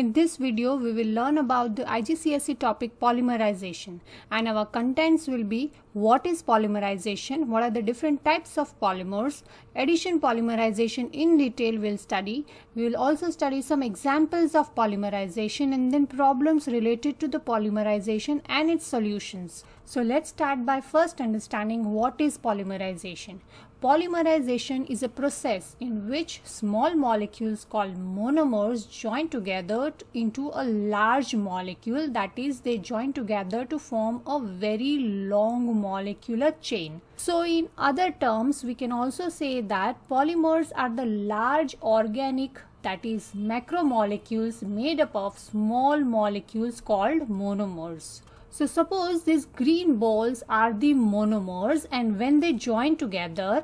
In this video, we will learn about the IGCSE topic polymerization, and our contents will be what is polymerization, what are the different types of polymers, addition polymerization in detail we will study. We will also study some examples of polymerization and then problems related to the polymerization and its solutions. So let's start by first understanding what is polymerization. Polymerization is a process in which small molecules called monomers join together into a large molecule, that is, they join together to form a very long molecular chain. So in other terms, we can also say that polymers are the large organic, that is, macromolecules made up of small molecules called monomers. So suppose these green balls are the monomers, and when they join together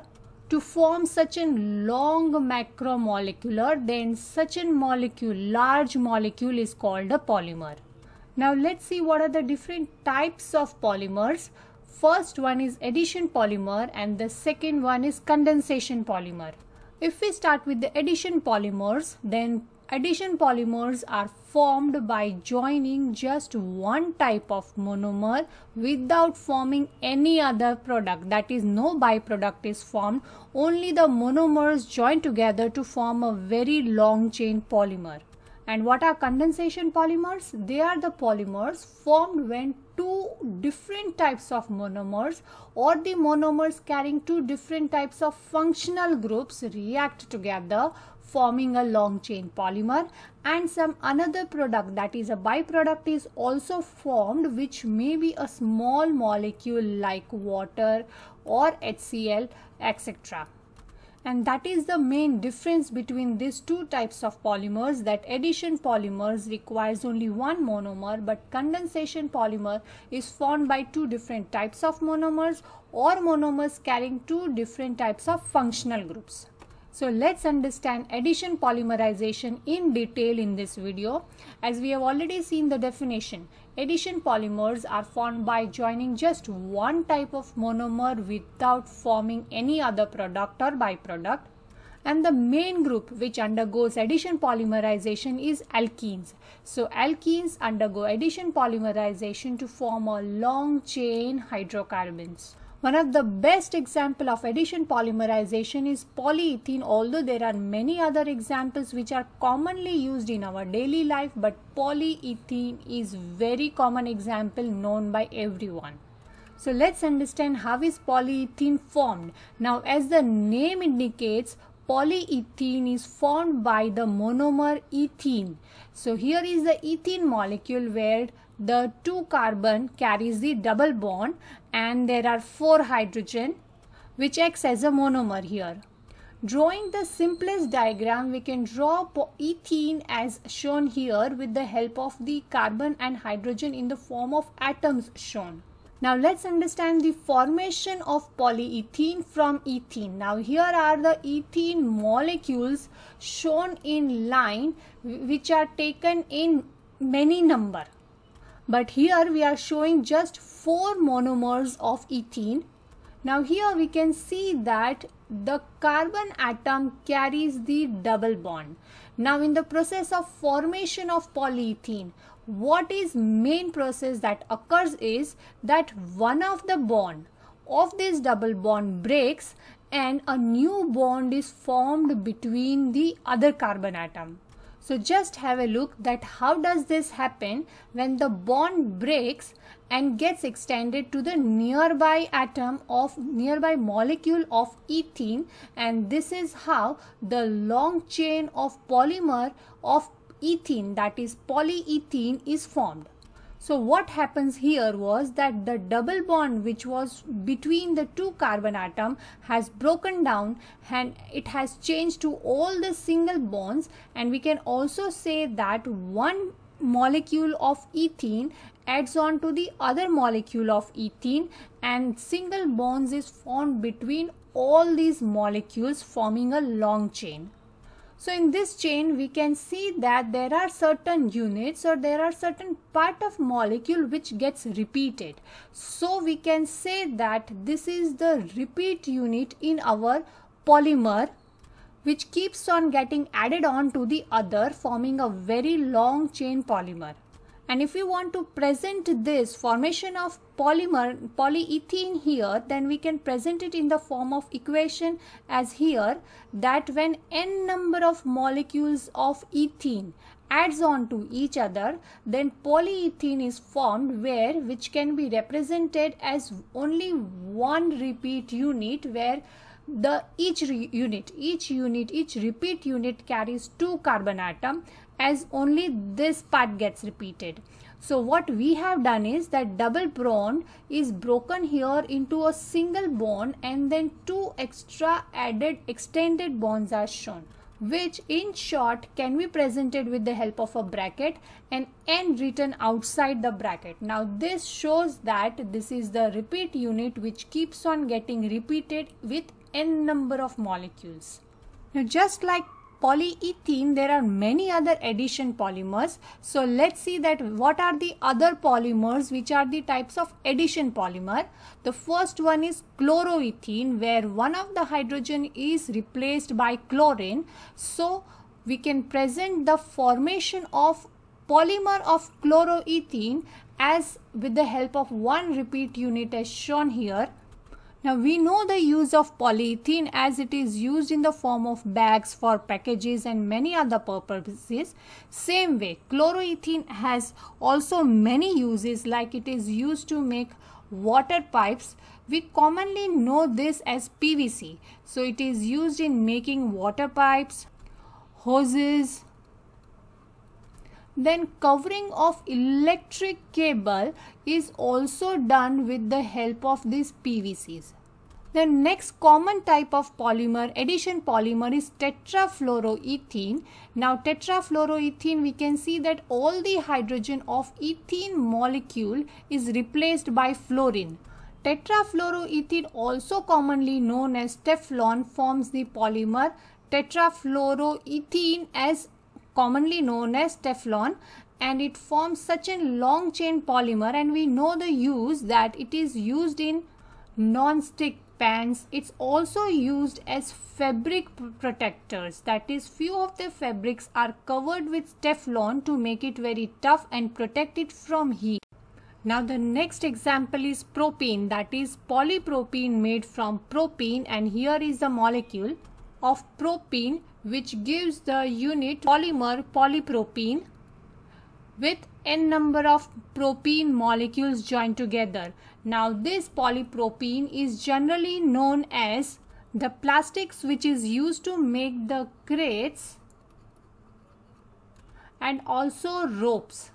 to form such a long macromolecular, then such a molecule, large molecule, is called a polymer. Now let's see what are the different types of polymers. First one is addition polymer and the second one is condensation polymer. If we start with the addition polymers, then addition polymers are formed by joining just one type of monomer without forming any other product, that is, no byproduct is formed, only the monomers join together to form a very long chain polymer. And what are condensation polymers? They are the polymers formed when two different types of monomers or the monomers carrying two different types of functional groups react together, forming a long chain polymer, and some another product, that is a byproduct, is also formed, which may be a small molecule like water or HCl, etc. And that is the main difference between these two types of polymers, that addition polymers requires only one monomer, but condensation polymer is formed by two different types of monomers or monomers carrying two different types of functional groups. So let's understand addition polymerization in detail in this video. As we have already seen the definition, addition polymers are formed by joining just one type of monomer without forming any other product or byproduct. And the main group which undergoes addition polymerization is alkenes. So alkenes undergo addition polymerization to form a long chain hydrocarbons. One of the best example of addition polymerization is polyethene, although there are many other examples which are commonly used in our daily life, but polyethene is very common example known by everyone. So let's understand how is polyethene formed. Now, as the name indicates, polyethene is formed by the monomer ethene. So here is the ethene molecule where the two carbon carries the double bond and there are four hydrogen which acts as a monomer here. Drawing the simplest diagram, we can draw ethene as shown here with the help of the carbon and hydrogen in the form of atoms shown. Now let's understand the formation of polyethene from ethene. Now here are the ethene molecules shown in line, which are taken in many number. But here we are showing just four monomers of ethene. Now here we can see that the carbon atom carries the double bond. Now in the process of formation of polyethene, what is main process that occurs is that one of the bond of this double bond breaks and a new bond is formed between the other carbon atom. So just have a look that how does this happen when the bond breaks and gets extended to the nearby atom of nearby molecule of ethene, and this is how the long chain of polymer of ethene, that is polyethene, is formed. So what happens here was that the double bond which was between the two carbon atom has broken down and it has changed to all the single bonds, and we can also say that one molecule of ethene adds on to the other molecule of ethene and single bonds is formed between all these molecules forming a long chain. So in this chain we can see that there are certain units or there are certain part of molecule which gets repeated. So we can say that this is the repeat unit in our polymer, which keeps on getting added on to the other, forming a very long chain polymer. And if we want to present this formation of polymer, polyethene here, then we can present it in the form of equation as here, that when n number of molecules of ethene adds on to each other, then polyethene is formed, where which can be represented as only one repeat unit, where the each repeat unit carries two carbon atom, as only this part gets repeated. So what we have done is that double bond is broken here into a single bond, and then two extra added extended bonds are shown, which in short can be presented with the help of a bracket and n written outside the bracket. Now this shows that this is the repeat unit which keeps on getting repeated with n number of molecules. Now just like polyethene, there are many other addition polymers. So let's see that what are the other polymers which are the types of addition polymer. The first one is chloroethene, where one of the hydrogen is replaced by chlorine. So we can present the formation of polymer of chloroethene as with the help of one repeat unit as shown here. Now we know the use of polyethene, as it is used in the form of bags, for packages and many other purposes. Same way, chloroethene has also many uses, like it is used to make water pipes. We commonly know this as PVC. So it is used in making water pipes, hoses. Then covering of electric cable is also done with the help of these PVCs. The next common type of polymer, addition polymer, is tetrafluoroethene. Now tetrafluoroethene, we can see that all the hydrogen of ethene molecule is replaced by fluorine. Tetrafluoroethene, also commonly known as Teflon, forms the polymer tetrafluoroethene, as commonly known as Teflon, and it forms such a long chain polymer, and we know the use that it is used in non-stick pans. It's also used as fabric protectors, that is, few of the fabrics are covered with Teflon to make it very tough and protect it from heat. Now the next example is propene, that is polypropene, made from propene, and here is the molecule of propene, which gives the unit polymer polypropene with n number of propene molecules joined together. Now this polypropene is generally known as the plastics which is used to make the crates and also ropes.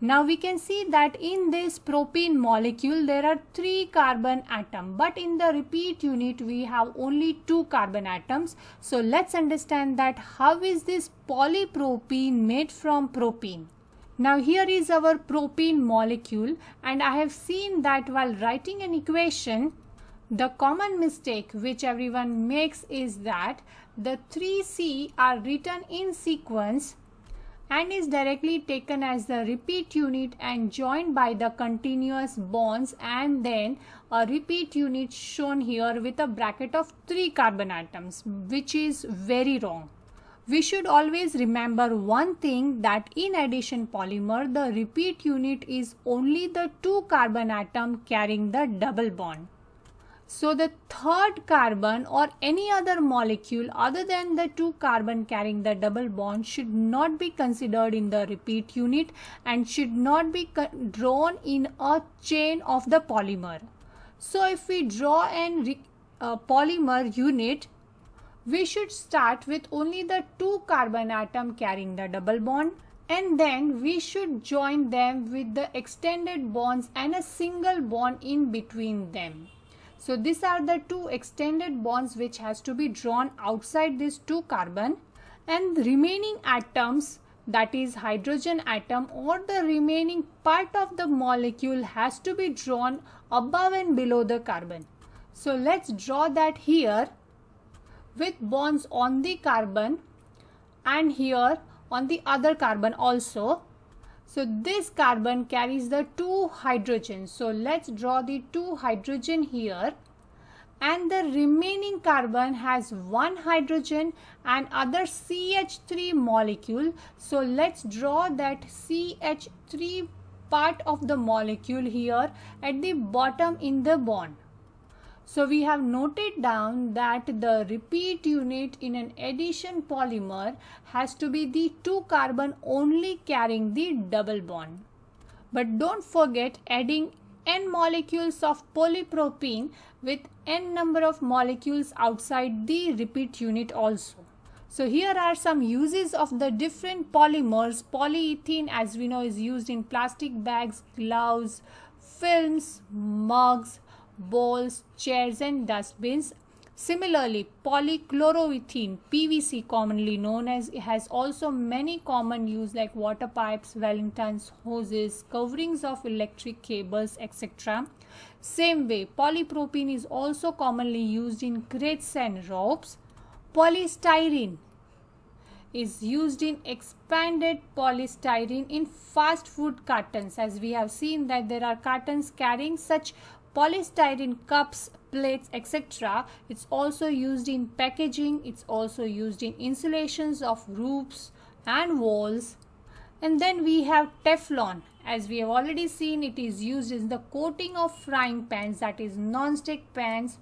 Now we can see that in this propene molecule there are 3 carbon atoms, but in the repeat unit we have only 2 carbon atoms. So let's understand that how is this polypropene made from propene. Now here is our propene molecule, and I have seen that while writing an equation, the common mistake which everyone makes is that the 3C are written in sequence and is directly taken as the repeat unit and joined by the continuous bonds, and then a repeat unit shown here with a bracket of 3 carbon atoms, which is very wrong. We should always remember one thing, that in addition polymer the repeat unit is only the 2 carbon atom carrying the double bond. So the third carbon or any other molecule other than the 2 carbon carrying the double bond should not be considered in the repeat unit and should not be drawn in a chain of the polymer. So if we draw a polymer unit, we should start with only the 2 carbon atom carrying the double bond, and then we should join them with the extended bonds and a single bond in between them. So these are the 2 extended bonds which has to be drawn outside this 2 carbon, and the remaining atoms, that is hydrogen atom or the remaining part of the molecule, has to be drawn above and below the carbon. So let's draw that here with bonds on the carbon and here on the other carbon also. So this carbon carries the 2 hydrogen. So let's draw the 2 hydrogen here, and the remaining carbon has one hydrogen and other CH3 molecule. So let's draw that CH3 part of the molecule here at the bottom in the bond. So we have noted down that the repeat unit in an addition polymer has to be the two carbon only carrying the double bond. But don't forget adding n molecules of polypropene with n number of molecules outside the repeat unit also. So here are some uses of the different polymers. Polyethene, as we know, is used in plastic bags, gloves, films, mugs, bowls, chairs and dustbins. Similarly, polychloroethene, PVC, commonly known as, has also many common use like water pipes, valentines, hoses, coverings of electric cables, etc. Same way, polypropene is also commonly used in crates and ropes. Polystyrene is used in expanded polystyrene in fast food cartons, as we have seen that there are cartons carrying such polystyrene cups, plates, etc. It's also used in packaging. It's also used in insulations of roofs and walls. And then we have Teflon. As we have already seen, it is used in the coating of frying pans, that is non-stick pans.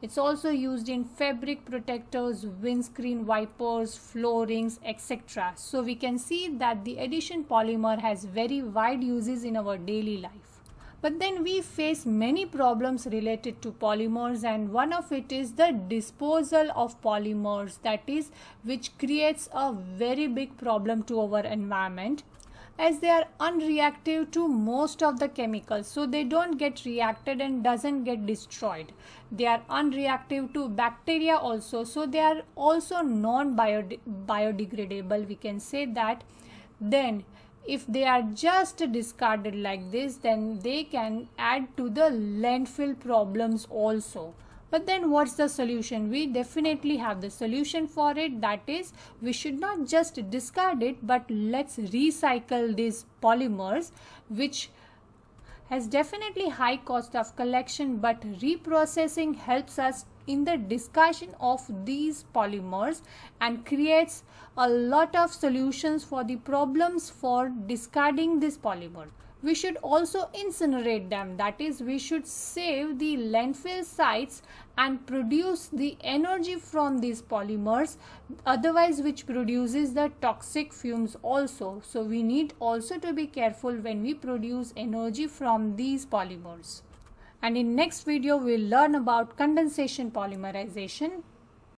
It's also used in fabric protectors, windscreen wipers, floorings, etc. So we can see that the addition polymer has very wide uses in our daily life. But then we face many problems related to polymers, and one of it is the disposal of polymers, that is, which creates a very big problem to our environment, as they are unreactive to most of the chemicals. So they don't get reacted and doesn't get destroyed. They are unreactive to bacteria also, so they are also non-biodegradable, we can say that. Then if they are just discarded like this, then they can add to the landfill problems also. But then what's the solution? We definitely have the solution for it. That is, we should not just discard it, but let's recycle these polymers, which has definitely high cost of collection, but reprocessing helps us in the discussion of these polymers and creates a lot of solutions for the problems for discarding this polymer. We should also incinerate them, that is, we should save the landfill sites and produce the energy from these polymers, otherwise which produces the toxic fumes also. So we need also to be careful when we produce energy from these polymers. And in next video, we'll learn about condensation polymerization.